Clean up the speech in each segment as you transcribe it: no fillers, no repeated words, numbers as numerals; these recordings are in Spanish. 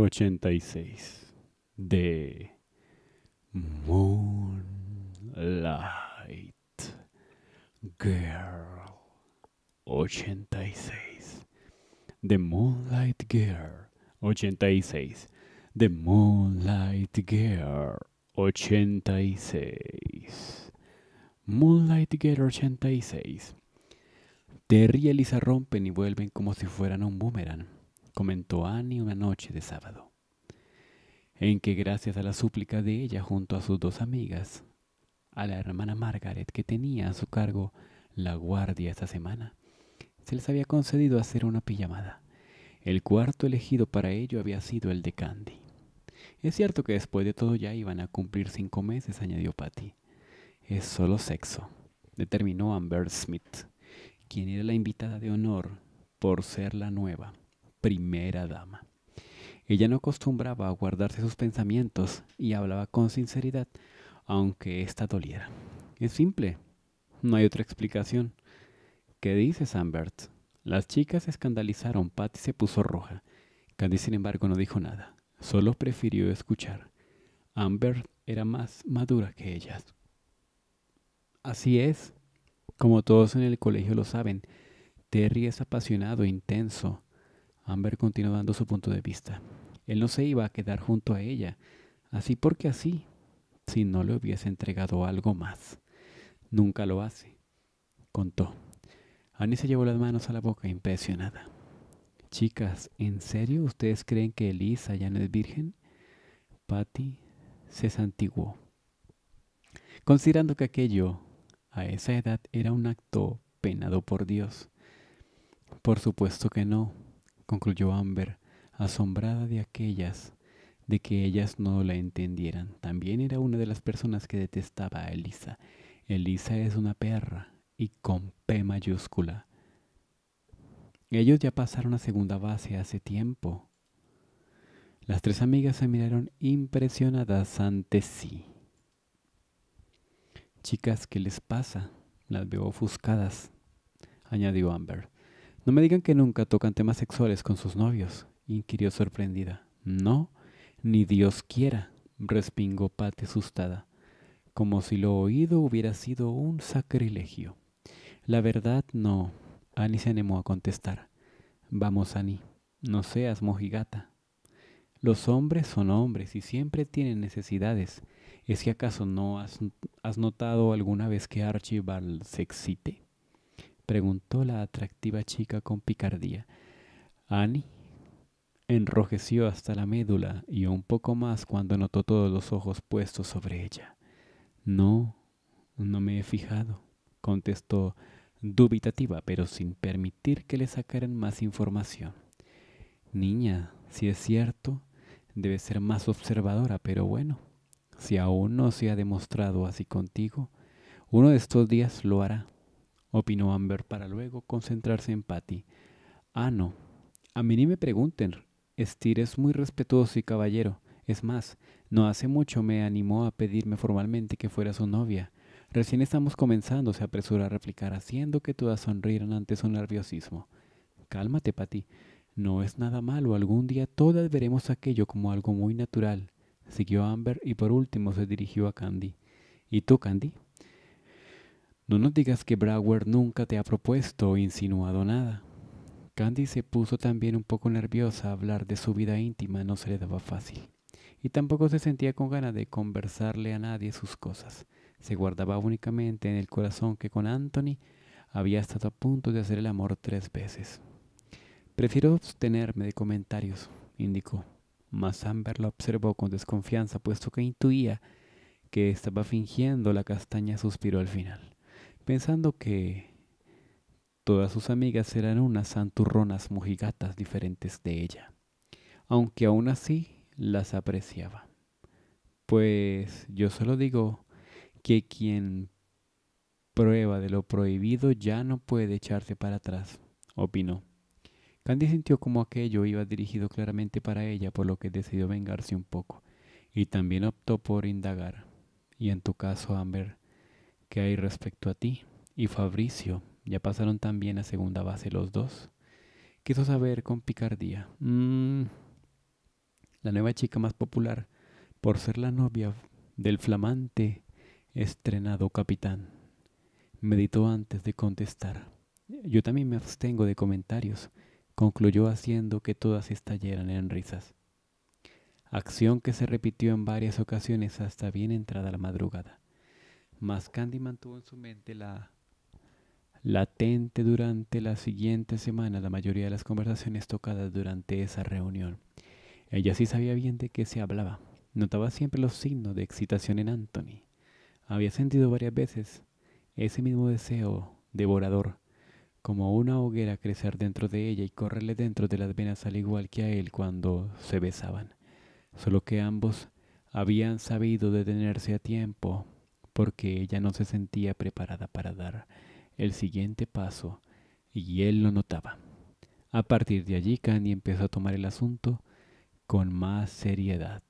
86 de Moonlight Girl. 86 de Moonlight Girl. 86 de Moonlight Girl. 86 Moonlight Girl. 86. Terry y Elisa rompen y vuelven como si fueran un boomerang, comentó Annie una noche de sábado, en que gracias a la súplica de ella junto a sus dos amigas, a la hermana Margaret que tenía a su cargo la guardia esta semana, se les había concedido hacer una pijamada. El cuarto elegido para ello había sido el de Candy. Es cierto que después de todo ya iban a cumplir 5 meses, añadió Patty. Es solo sexo, determinó Amber Smith, quien era la invitada de honor por ser la nueva primera dama. Ella no acostumbraba a guardarse sus pensamientos y hablaba con sinceridad, aunque ésta doliera. Es simple, no hay otra explicación. ¿Qué dices, Ambert? Las chicas se escandalizaron. Patty se puso roja. Candy, sin embargo, no dijo nada, solo prefirió escuchar. Ambert era más madura que ellas. Así es. Como todos en el colegio lo saben, Terry es apasionado e intenso. Amber continuó dando su punto de vista. Él no se iba a quedar junto a ella, así porque así, si no le hubiese entregado algo más. Nunca lo hace, contó. Annie se llevó las manos a la boca, impresionada. Chicas, ¿en serio ustedes creen que Elisa ya no es virgen? Patty se santiguó, considerando que aquello a esa edad era un acto penado por Dios. Por supuesto que no, concluyó Amber, asombrada de que ellas no la entendieran. También era una de las personas que detestaba a Elisa. Elisa es una perra, y con P mayúscula. Ellos ya pasaron a segunda base hace tiempo. Las tres amigas se miraron impresionadas ante sí. Chicas, ¿qué les pasa? Las veo ofuscadas, añadió Amber. No me digan que nunca tocan temas sexuales con sus novios, inquirió sorprendida. No, ni Dios quiera, respingó Patty asustada, como si lo oído hubiera sido un sacrilegio. La verdad, no, Annie se animó a contestar. Vamos, Annie, no seas mojigata. Los hombres son hombres y siempre tienen necesidades. ¿Es que acaso no has notado alguna vez que Archibald se excite?, preguntó la atractiva chica con picardía. Annie enrojeció hasta la médula y un poco más cuando notó todos los ojos puestos sobre ella. No me he fijado, contestó dubitativa, pero sin permitir que le sacaran más información. Niña, si es cierto, debe ser más observadora, pero bueno. Si aún no se ha demostrado así contigo, uno de estos días lo hará, opinó Amber para luego concentrarse en Patty. Ah, no, a mí ni me pregunten. Steer es muy respetuoso y caballero. Es más, no hace mucho me animó a pedirme formalmente que fuera su novia. Recién estamos comenzando, se apresuró a replicar, haciendo que todas sonrieran ante su nerviosismo. Cálmate, Patty. No es nada malo. Algún día todas veremos aquello como algo muy natural, siguió Amber y por último se dirigió a Candy. ¿Y tú, Candy? No nos digas que Brower nunca te ha propuesto o insinuado nada. Candy se puso también un poco nerviosa. Hablar de su vida íntima no se le daba fácil, y tampoco se sentía con ganas de conversarle a nadie sus cosas. Se guardaba únicamente en el corazón que con Anthony había estado a punto de hacer el amor 3 veces. Prefiero abstenerme de comentarios, indicó. Mas Amber la observó con desconfianza, puesto que intuía que estaba fingiendo. La castaña suspiró al final, pensando que todas sus amigas eran unas santurronas mojigatas diferentes de ella, aunque aún así las apreciaba. Pues yo solo digo que quien prueba de lo prohibido ya no puede echarse para atrás, opinó. Candy sintió como aquello iba dirigido claramente para ella, por lo que decidió vengarse un poco, y también optó por indagar. Y en tu caso, Amber, ¿qué hay respecto a ti y Fabricio? ¿Ya pasaron también a segunda base los dos?, quiso saber con picardía. la nueva chica más popular, por ser la novia del flamante estrenado capitán. Meditó antes de contestar. Yo también me abstengo de comentarios, concluyó haciendo que todas estallaran en risas. Acción que se repitió en varias ocasiones hasta bien entrada la madrugada. Mas Candy mantuvo en su mente la latente durante la siguiente semana la mayoría de las conversaciones tocadas durante esa reunión. Ella sí sabía bien de qué se hablaba. Notaba siempre los signos de excitación en Anthony. Había sentido varias veces ese mismo deseo devorador, como una hoguera crecer dentro de ella y correrle dentro de las venas al igual que a él cuando se besaban. Solo que ambos habían sabido detenerse a tiempo, porque ella no se sentía preparada para dar el siguiente paso, y él lo notaba. A partir de allí, Candy empezó a tomar el asunto con más seriedad.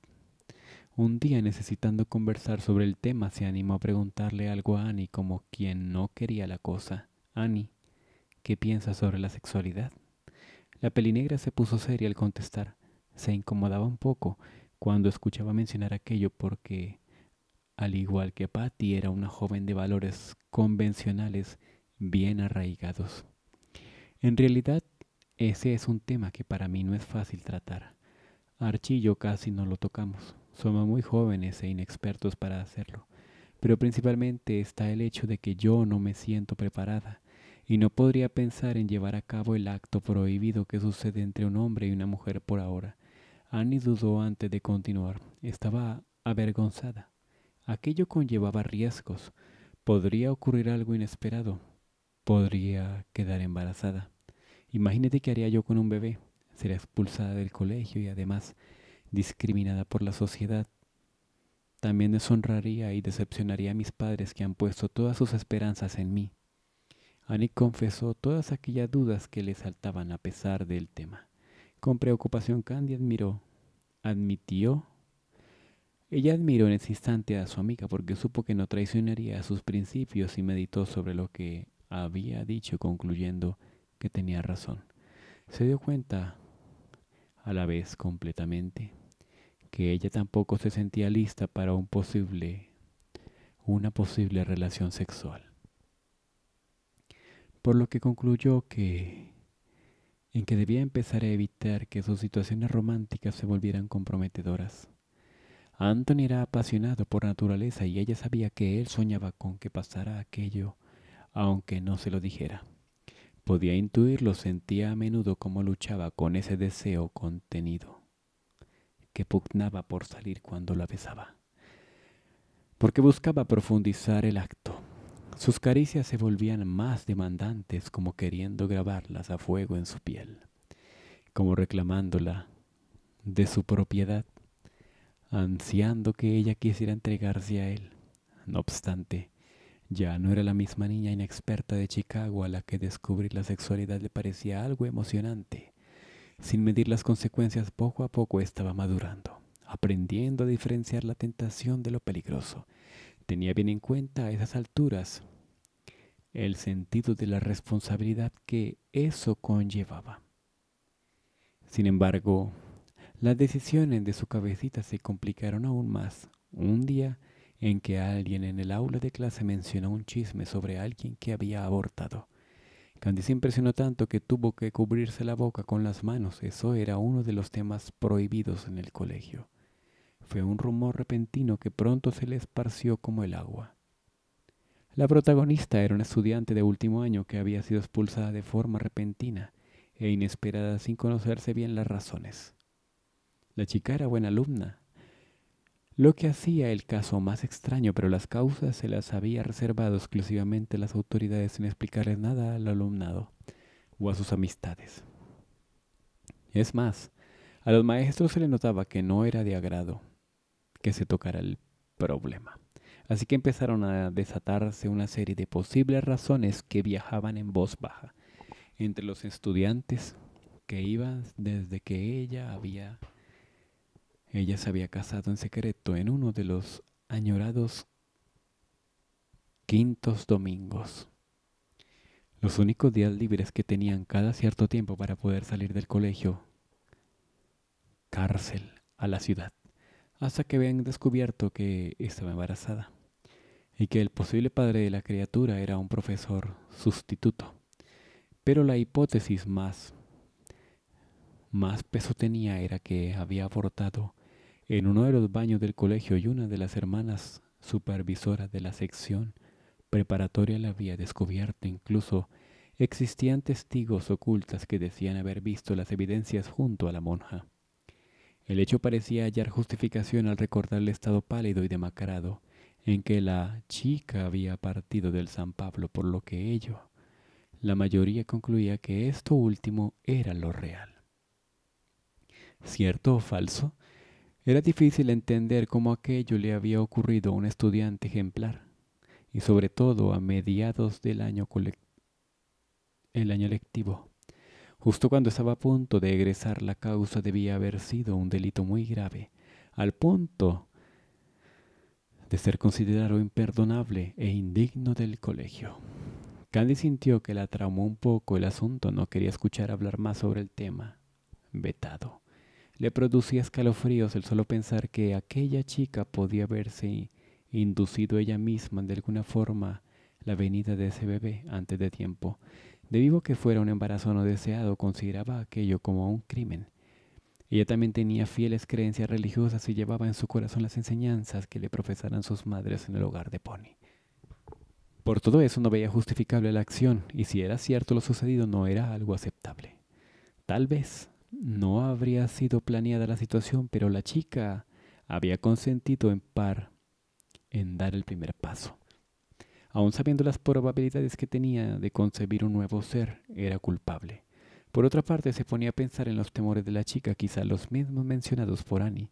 Un día, necesitando conversar sobre el tema, se animó a preguntarle algo a Annie, como quien no quería la cosa. Annie, ¿qué piensas sobre la sexualidad? La pelinegra se puso seria al contestar. Se incomodaba un poco cuando escuchaba mencionar aquello porque, al igual que Patty, era una joven de valores convencionales bien arraigados. En realidad, ese es un tema que para mí no es fácil tratar. Archie y yo casi no lo tocamos. Somos muy jóvenes e inexpertos para hacerlo. Pero principalmente está el hecho de que yo no me siento preparada y no podría pensar en llevar a cabo el acto prohibido que sucede entre un hombre y una mujer por ahora. Annie dudó antes de continuar. Estaba avergonzada. Aquello conllevaba riesgos. Podría ocurrir algo inesperado. Podría quedar embarazada. Imagínate qué haría yo con un bebé. Sería expulsada del colegio y además discriminada por la sociedad. También deshonraría y decepcionaría a mis padres que han puesto todas sus esperanzas en mí. Annie confesó todas aquellas dudas que le saltaban a pesar del tema. Con preocupación, Candy admiró en ese instante a su amiga porque supo que no traicionaría a sus principios y meditó sobre lo que había dicho, concluyendo que tenía razón. Se dio cuenta, a la vez completamente, que ella tampoco se sentía lista para una posible relación sexual. Por lo que concluyó que debía empezar a evitar que sus situaciones románticas se volvieran comprometedoras. Anthony era apasionado por naturaleza y ella sabía que él soñaba con que pasara aquello, aunque no se lo dijera. Podía intuirlo, sentía a menudo cómo luchaba con ese deseo contenido, que pugnaba por salir cuando la besaba, porque buscaba profundizar el acto. Sus caricias se volvían más demandantes, como queriendo grabarlas a fuego en su piel, como reclamándola de su propiedad, ansiando que ella quisiera entregarse a él. No obstante, ya no era la misma niña inexperta de Chicago a la que descubrir la sexualidad le parecía algo emocionante. Sin medir las consecuencias, poco a poco estaba madurando, aprendiendo a diferenciar la tentación de lo peligroso. Tenía bien en cuenta a esas alturas el sentido de la responsabilidad que eso conllevaba. Sin embargo, las decisiones de su cabecita se complicaron aún más. Un día en que alguien en el aula de clase mencionó un chisme sobre alguien que había abortado. Candy se impresionó tanto que tuvo que cubrirse la boca con las manos. Eso era uno de los temas prohibidos en el colegio. Fue un rumor repentino que pronto se le esparció como el agua. La protagonista era una estudiante de último año que había sido expulsada de forma repentina e inesperada sin conocerse bien las razones. La chica era buena alumna, lo que hacía el caso más extraño, pero las causas se las había reservado exclusivamente las autoridades sin explicarles nada al alumnado o a sus amistades. Es más, a los maestros se les notaba que no era de agrado que se tocara el problema. Así que empezaron a desatarse una serie de posibles razones que viajaban en voz baja entre los estudiantes que iban desde que ella se había casado en secreto en uno de los añorados quintos domingos. Los únicos días libres que tenían cada cierto tiempo para poder salir del colegio. Cárcel, a la ciudad, hasta que habían descubierto que estaba embarazada y que el posible padre de la criatura era un profesor sustituto. Pero la hipótesis más peso tenía era que había abortado en uno de los baños del colegio y una de las hermanas supervisoras de la sección preparatoria la había descubierto. Incluso existían testigos ocultas que decían haber visto las evidencias junto a la monja. El hecho parecía hallar justificación al recordar el estado pálido y demacrado en que la chica había partido del San Pablo, por lo que la mayoría concluía que esto último era lo real. ¿Cierto o falso? Era difícil entender cómo aquello le había ocurrido a un estudiante ejemplar, y sobre todo a mediados del año lectivo. Justo cuando estaba a punto de egresar, la causa debía haber sido un delito muy grave, al punto de ser considerado imperdonable e indigno del colegio. Candy sintió que la traumó un poco el asunto, no quería escuchar hablar más sobre el tema vetado. Le producía escalofríos el solo pensar que aquella chica podía haberse inducido ella misma de alguna forma la venida de ese bebé antes de tiempo. Debido a que fuera un embarazo no deseado, consideraba aquello como un crimen. Ella también tenía fieles creencias religiosas y llevaba en su corazón las enseñanzas que le profesaran sus madres en el hogar de Pony. Por todo eso no veía justificable la acción, y si era cierto lo sucedido, no era algo aceptable. Tal vez no habría sido planeada la situación, pero la chica había consentido en dar el primer paso. Aun sabiendo las probabilidades que tenía de concebir un nuevo ser, era culpable. Por otra parte, se ponía a pensar en los temores de la chica, quizá los mismos mencionados por Annie,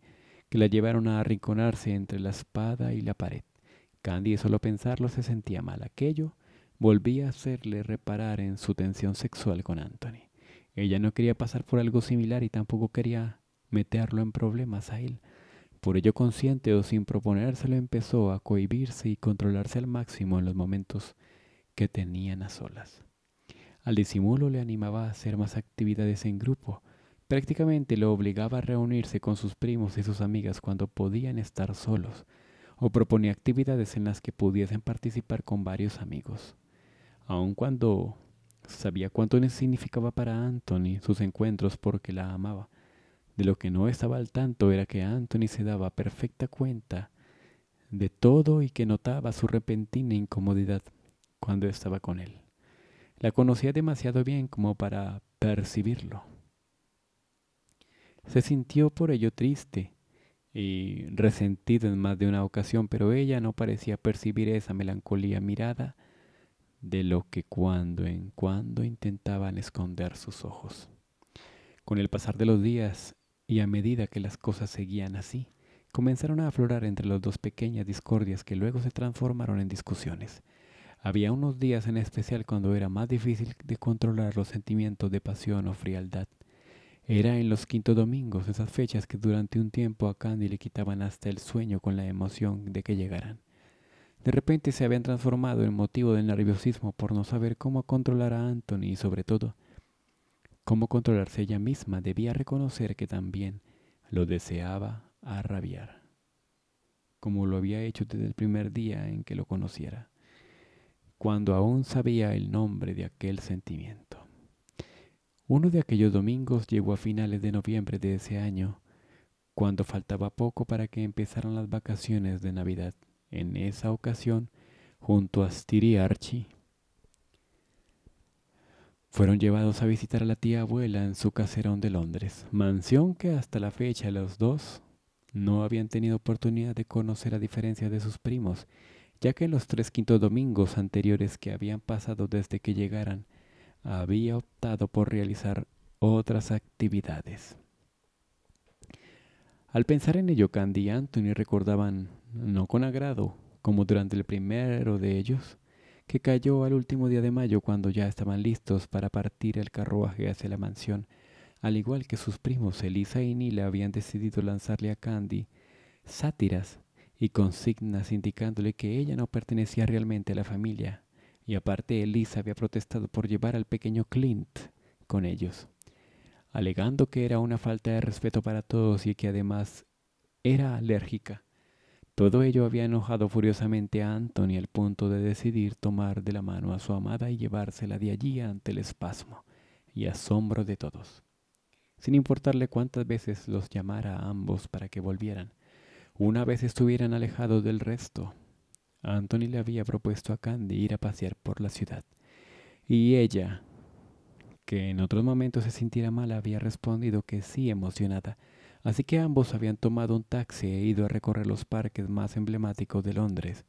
que la llevaron a arrinconarse entre la espada y la pared. Candy, de solo pensarlo, se sentía mal. Aquello volvía a hacerle reparar en su tensión sexual con Anthony. Ella no quería pasar por algo similar y tampoco quería meterlo en problemas a él. Por ello, consciente o sin proponérselo, empezó a cohibirse y controlarse al máximo en los momentos que tenían a solas. Al disimulo le animaba a hacer más actividades en grupo. Prácticamente lo obligaba a reunirse con sus primos y sus amigas cuando podían estar solos, o proponía actividades en las que pudiesen participar con varios amigos. Aun cuando sabía cuánto significaba para Anthony sus encuentros porque la amaba, de lo que no estaba al tanto era que Anthony se daba perfecta cuenta de todo y que notaba su repentina incomodidad cuando estaba con él. La conocía demasiado bien como para percibirlo. Se sintió por ello triste y resentida en más de una ocasión, pero ella no parecía percibir esa melancolía mirada de lo que cuando en cuando intentaban esconder sus ojos. Con el pasar de los días y a medida que las cosas seguían así, comenzaron a aflorar entre los dos pequeñas discordias que luego se transformaron en discusiones. Había unos días en especial cuando era más difícil de controlar los sentimientos de pasión o frialdad. Era en los quintos domingos, esas fechas que durante un tiempo a Candy le quitaban hasta el sueño con la emoción de que llegaran. De repente se habían transformado en motivo del nerviosismo por no saber cómo controlar a Anthony y sobre todo, cómo controlarse ella misma. Debía reconocer que también lo deseaba a rabiar, como lo había hecho desde el primer día en que lo conociera, cuando aún sabía el nombre de aquel sentimiento. Uno de aquellos domingos llegó a finales de noviembre de ese año, cuando faltaba poco para que empezaran las vacaciones de Navidad. En esa ocasión, junto a Stiri y Archie, fueron llevados a visitar a la tía abuela en su caserón de Londres, mansión que hasta la fecha los dos no habían tenido oportunidad de conocer a diferencia de sus primos, ya que en los tres quintos domingos anteriores que habían pasado desde que llegaran, había optado por realizar otras actividades. Al pensar en ello, Candy y Anthony recordaban, no con agrado, como durante el primero de ellos, que cayó al último día de mayo cuando ya estaban listos para partir el carruaje hacia la mansión. Al igual que sus primos, Elisa y Nila habían decidido lanzarle a Candy sátiras y consignas indicándole que ella no pertenecía realmente a la familia. Y aparte, Elisa había protestado por llevar al pequeño Clint con ellos. alegando que era una falta de respeto para todos y que además era alérgica. Todo ello había enojado furiosamente a Anthony al punto de decidir tomar de la mano a su amada y llevársela de allí ante el espasmo y asombro de todos, sin importarle cuántas veces los llamara a ambos para que volvieran. Una vez estuvieran alejados del resto, Anthony le había propuesto a Candy ir a pasear por la ciudad, y ella, que en otros momentos se sintiera mal, había respondido que sí emocionada. Así que ambos habían tomado un taxi e ido a recorrer los parques más emblemáticos de Londres,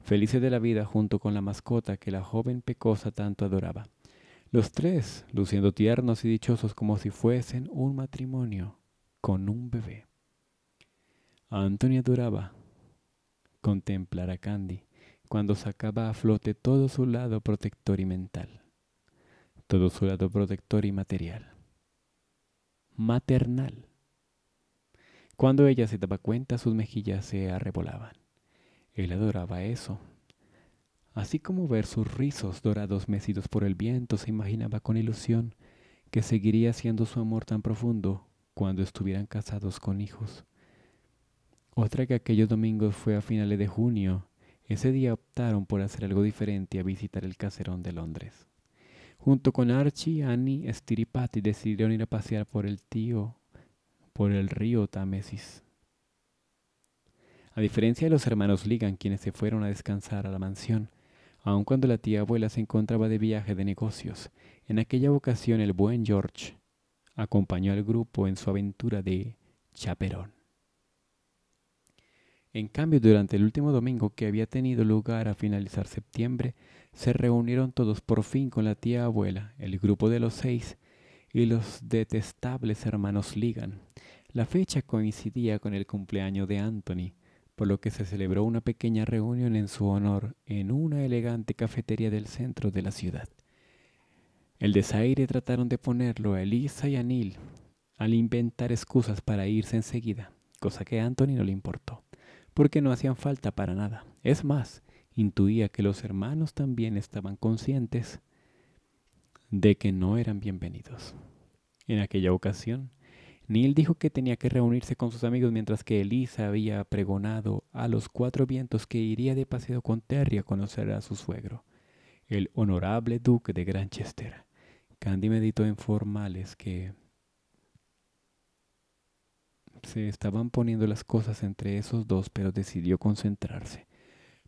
felices de la vida junto con la mascota que la joven pecosa tanto adoraba. Los tres, luciendo tiernos y dichosos como si fuesen un matrimonio con un bebé. Anthony adoraba contemplar a Candy cuando sacaba a flote todo su lado protector y mental, todo su lado protector y material, maternal. Cuando ella se daba cuenta, sus mejillas se arrebolaban. Él adoraba eso. Así como ver sus rizos dorados mecidos por el viento, se imaginaba con ilusión que seguiría siendo su amor tan profundo cuando estuvieran casados con hijos. Otra que aquellos domingos fue a finales de junio. Ese día optaron por hacer algo diferente, a visitar el caserón de Londres. Junto con Archie, Annie, Steer y Patty decidieron ir a pasear por el río Támesis. A diferencia de los hermanos Ligan, quienes se fueron a descansar a la mansión, aun cuando la tía abuela se encontraba de viaje de negocios, en aquella ocasión el buen George acompañó al grupo en su aventura de chaperón. En cambio, durante el último domingo que había tenido lugar a finalizar septiembre, se reunieron todos por fin con la tía abuela, el grupo de los 6 y los detestables hermanos Ligan. La fecha coincidía con el cumpleaños de Anthony, por lo que se celebró una pequeña reunión en su honor en una elegante cafetería del centro de la ciudad. El desaire trataron de ponerlo a Elisa y a Neil al inventar excusas para irse enseguida, cosa que a Anthony no le importó, porque no hacían falta para nada. Es más, intuía que los hermanos también estaban conscientes de que no eran bienvenidos. En aquella ocasión, Neil dijo que tenía que reunirse con sus amigos, mientras que Elisa había pregonado a los 4 vientos que iría de paseo con Terry a conocer a su suegro, el honorable duque de Granchester. Candy meditó en formales que se estaban poniendo las cosas entre esos dos, pero decidió concentrarse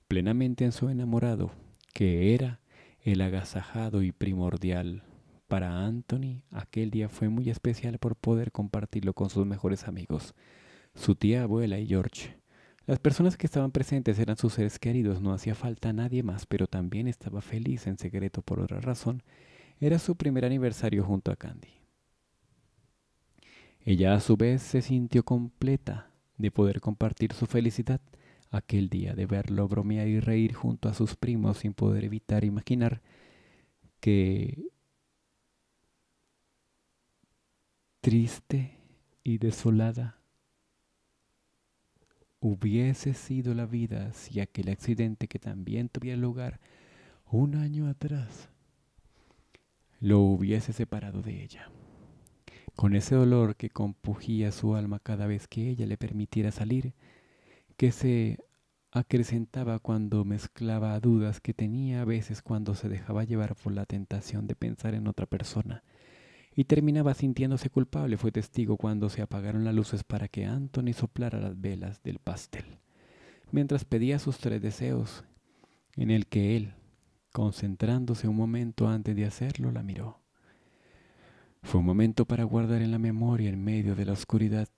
plenamente en su enamorado, que era el agasajado y primordial. Para Anthony, aquel día fue muy especial por poder compartirlo con sus mejores amigos, su tía abuela y George. Las personas que estaban presentes eran sus seres queridos, no hacía falta nadie más, pero también estaba feliz en secreto por otra razón. Era su primer aniversario junto a Candy. Ella a su vez se sintió completa de poder compartir su felicidad aquel día, de verlo bromear y reír junto a sus primos sin poder evitar imaginar que... triste y desolada hubiese sido la vida si aquel accidente, que también tuviera lugar un año atrás, lo hubiese separado de ella. Con ese dolor que compugía su alma cada vez que ella le permitiera salir, que se acrecentaba cuando mezclaba dudas que tenía a veces cuando se dejaba llevar por la tentación de pensar en otra persona, y terminaba sintiéndose culpable, fue testigo cuando se apagaron las luces para que Anthony soplara las velas del pastel, mientras pedía sus 3 deseos, en el que él, concentrándose un momento antes de hacerlo, la miró. Fue un momento para guardar en la memoria en medio de la oscuridad.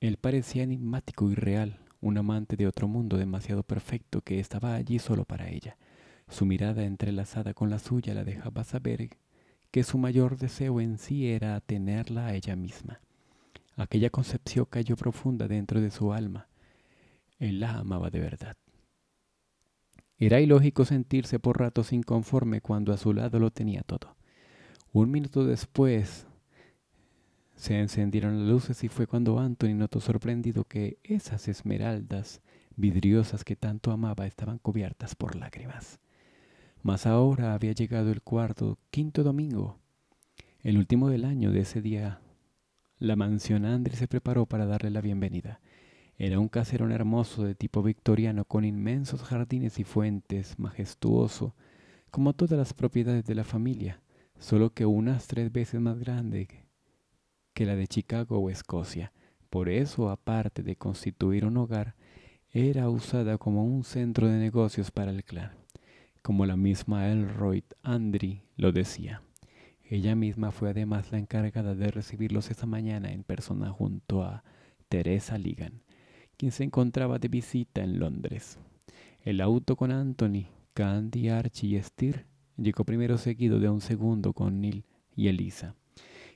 Él parecía enigmático y real, un amante de otro mundo demasiado perfecto que estaba allí solo para ella. Su mirada entrelazada con la suya la dejaba saber que su mayor deseo en sí era tenerla a ella misma. Aquella concepción cayó profunda dentro de su alma. Él la amaba de verdad. Era ilógico sentirse por ratos inconforme cuando a su lado lo tenía todo. Un minuto después se encendieron las luces y fue cuando Anthony notó sorprendido que esas esmeraldas vidriosas que tanto amaba estaban cubiertas por lágrimas. Mas ahora había llegado el 5º domingo, el último del año. De ese día La mansión Andry se preparó para darle la bienvenida. Era un caserón hermoso de tipo victoriano con inmensos jardines y fuentes, majestuoso, como todas las propiedades de la familia, solo que unas 3 veces más grande que la de Chicago o Escocia. Por eso, aparte de constituir un hogar, era usada como un centro de negocios para el clan, como la misma Elroy Andry lo decía. Ella misma fue además la encargada de recibirlos esa mañana en persona junto a Teresa Ligan, quien se encontraba de visita en Londres. El auto con Anthony, Candy, Archie y Steer llegó primero, seguido de un segundo con Neil y Elisa,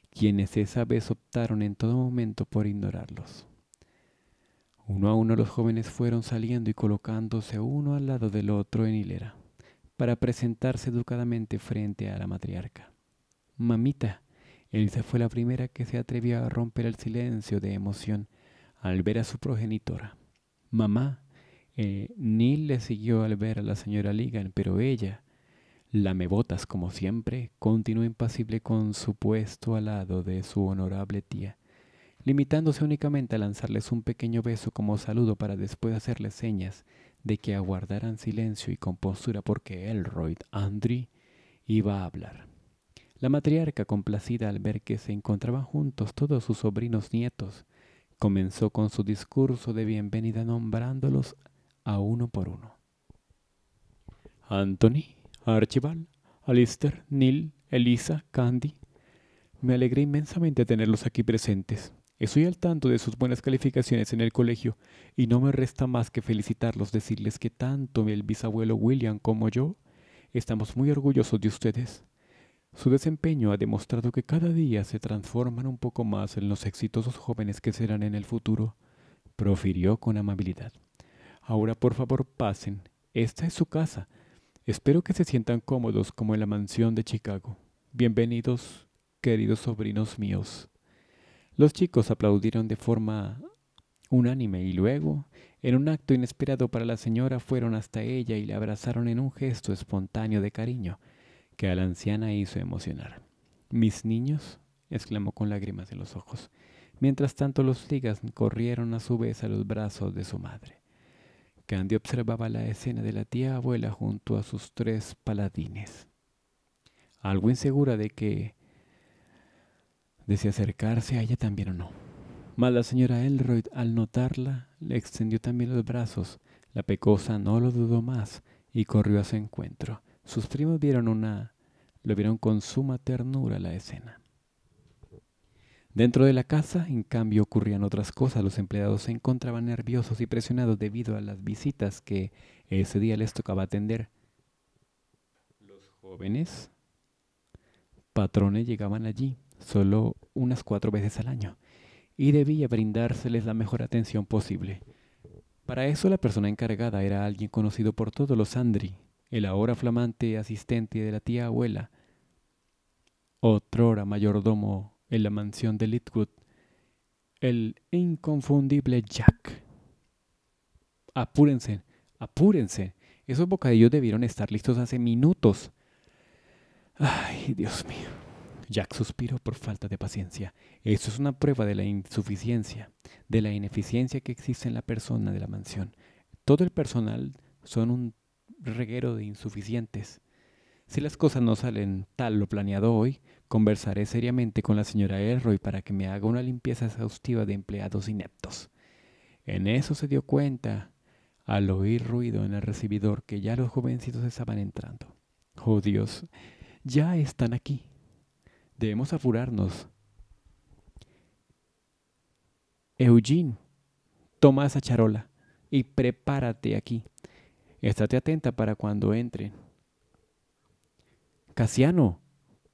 quienes esa vez optaron en todo momento por ignorarlos. Uno a uno los jóvenes fueron saliendo y colocándose uno al lado del otro en hilera, para presentarse educadamente frente a la matriarca. «Mamita», Elisa fue la primera que se atrevió a romper el silencio de emoción al ver a su progenitora. «Mamá», Neil le siguió al ver a la señora Ligan, pero ella, lamebotas como siempre, continuó impasible con su puesto al lado de su honorable tía, limitándose únicamente a lanzarles un pequeño beso como saludo para después hacerles señas de que aguardaran silencio y compostura porque Elroy Andry iba a hablar. La matriarca, complacida al ver que se encontraban juntos todos sus sobrinos nietos, comenzó con su discurso de bienvenida nombrándolos a uno por uno. Anthony, Archibald, Alistair, Neil, Elisa, Candy. Me alegré inmensamente tenerlos aquí presentes. Estoy al tanto de sus buenas calificaciones en el colegio y no me resta más que felicitarlos, decirles que tanto el bisabuelo William como yo estamos muy orgullosos de ustedes. Su desempeño ha demostrado que cada día se transforman un poco más en los exitosos jóvenes que serán en el futuro, profirió con amabilidad. Ahora por favor pasen, esta es su casa. Espero que se sientan cómodos como en la mansión de Chicago. Bienvenidos, queridos sobrinos míos. Los chicos aplaudieron de forma unánime y luego, en un acto inesperado para la señora, fueron hasta ella y la abrazaron en un gesto espontáneo de cariño que a la anciana hizo emocionar. «Mis niños», exclamó con lágrimas en los ojos. Mientras tanto, los Ligas corrieron a su vez a los brazos de su madre. Candy observaba la escena de la tía abuela junto a sus 3 paladines. Algo insegura de que de si acercarse a ella también o no. Mas la señora Elroy, al notarla, le extendió también los brazos. La pecosa no lo dudó más y corrió a su encuentro. Sus primos lo vieron con suma ternura la escena. Dentro de la casa, en cambio, ocurrían otras cosas. Los empleados se encontraban nerviosos y presionados debido a las visitas que ese día les tocaba atender. Los jóvenes patrones llegaban allí solo unas 4 veces al año y debía brindárseles la mejor atención posible. Para eso la persona encargada era alguien conocido por todos los Andry, el ahora flamante asistente de la tía abuela, otrora mayordomo en la mansión de Litwood, el inconfundible Jack. «Apúrense, apúrense, esos bocadillos debieron estar listos hace minutos». «Ay, Dios mío», Jack suspiró por falta de paciencia. «Eso es una prueba de la insuficiencia, de la ineficiencia que existe en la persona de la mansión. Todo el personal son un reguero de insuficientes. Si las cosas no salen tal lo planeado hoy, conversaré seriamente con la señora Elroy para que me haga una limpieza exhaustiva de empleados ineptos». En eso se dio cuenta, al oír ruido en el recibidor, que ya los jovencitos estaban entrando. «¡Oh, Dios! ¡Ya están aquí! Debemos apurarnos! Eugene, toma esa charola y prepárate aquí. Estate atenta para cuando entren. Casiano,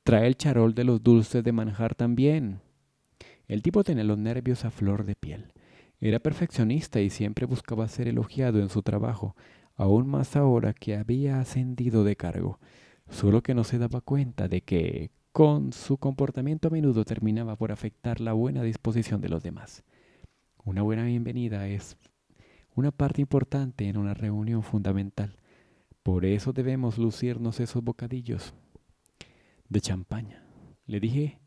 trae el charol de los dulces de manjar también». El tipo tenía los nervios a flor de piel. Era perfeccionista y siempre buscaba ser elogiado en su trabajo, aún más ahora que había ascendido de cargo, solo que no se daba cuenta de que con su comportamiento a menudo terminaba por afectar la buena disposición de los demás. Una buena bienvenida es una parte importante en una reunión fundamental. Por eso debemos lucirnos esos bocadillos de champaña. Le dije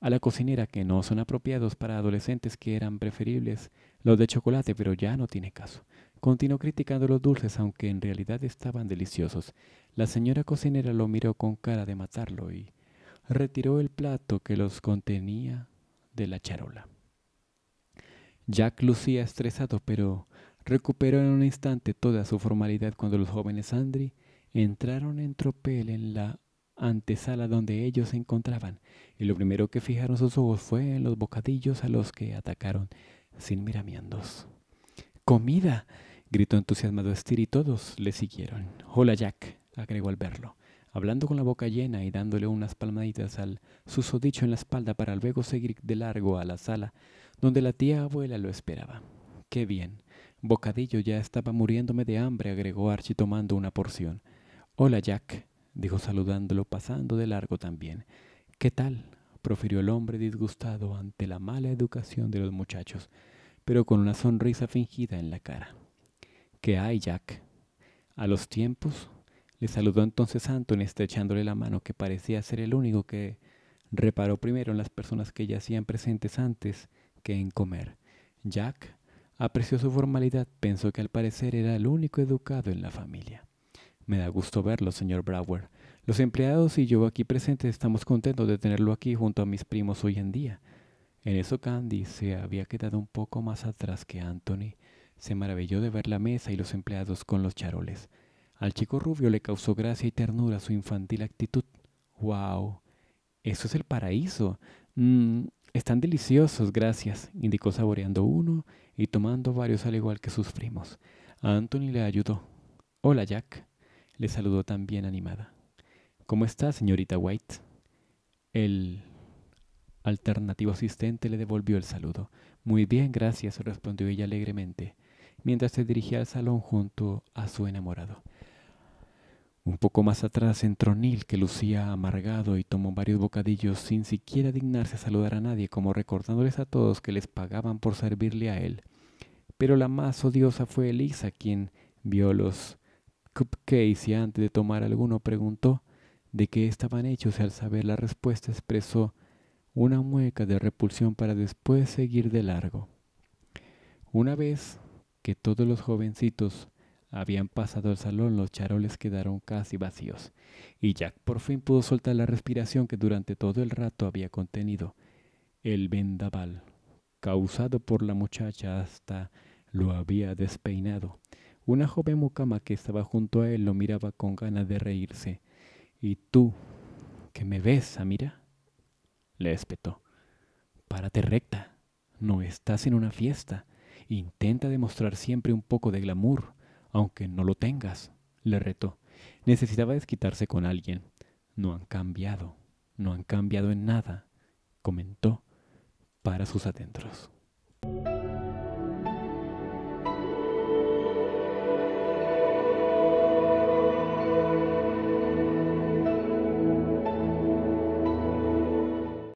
a la cocinera que no son apropiados para adolescentes, que eran preferibles los de chocolate, pero ya no tiene caso. Continuó criticando los dulces, aunque en realidad estaban deliciosos. La señora cocinera lo miró con cara de matarlo y retiró el plato que los contenía de la charola. Jack lucía estresado, pero recuperó en un instante toda su formalidad cuando los jóvenes Andry entraron en tropel en la antesala donde ellos se encontraban, y lo primero que fijaron sus ojos fue en los bocadillos a los que atacaron sin miramientos. —¡Comida! —gritó entusiasmado Steer, y todos le siguieron. —¡Hola, Jack! —agregó al verlo, hablando con la boca llena y dándole unas palmaditas al susodicho en la espalda para luego seguir de largo a la sala, donde la tía abuela lo esperaba. —¡Qué bien! Bocadillo, ya estaba muriéndome de hambre —agregó Archie tomando una porción. —¡Hola, Jack! —dijo saludándolo, pasando de largo también. —¿Qué tal? —profirió el hombre disgustado ante la mala educación de los muchachos, pero con una sonrisa fingida en la cara. —¿Qué hay, Jack? —A los tiempos —le saludó entonces Anthony, estrechándole la mano, que parecía ser el único que reparó primero en las personas que ya hacían presentes antes que en comer. Jack apreció su formalidad, pensó que al parecer era el único educado en la familia. —Me da gusto verlo, señor Brower. Los empleados y yo aquí presentes estamos contentos de tenerlo aquí junto a mis primos hoy en día. En eso Candy se había quedado un poco más atrás que Anthony. Se maravilló de ver la mesa y los empleados con los charoles. Al chico rubio le causó gracia y ternura su infantil actitud. —¡Wow! ¡Eso es el paraíso! Están deliciosos, gracias —indicó saboreando uno y tomando varios al igual que sus primos. Anthony le ayudó. —Hola, Jack —le saludó también animada. —¿Cómo está, señorita White? El alternativo asistente le devolvió el saludo. —Muy bien, gracias —respondió ella alegremente, mientras se dirigía al salón junto a su enamorado. Un poco más atrás entró Neil, que lucía amargado y tomó varios bocadillos sin siquiera dignarse a saludar a nadie, como recordándoles a todos que les pagaban por servirle a él. Pero la más odiosa fue Elisa, quien vio los cupcakes y antes de tomar alguno preguntó de qué estaban hechos, y al saber la respuesta expresó una mueca de repulsión para después seguir de largo. Una vez que todos los jovencitos habían pasado al salón, los charoles quedaron casi vacíos y Jack por fin pudo soltar la respiración que durante todo el rato había contenido. El vendaval causado por la muchacha hasta lo había despeinado. Una joven mucama que estaba junto a él lo miraba con ganas de reírse. —¿Y tú, que me ves, Amira? —le espetó. —Párate recta. No estás en una fiesta. Intenta demostrar siempre un poco de glamour, aunque no lo tengas —le retó. Necesitaba desquitarse con alguien. —No han cambiado. No han cambiado en nada —comentó para sus adentros.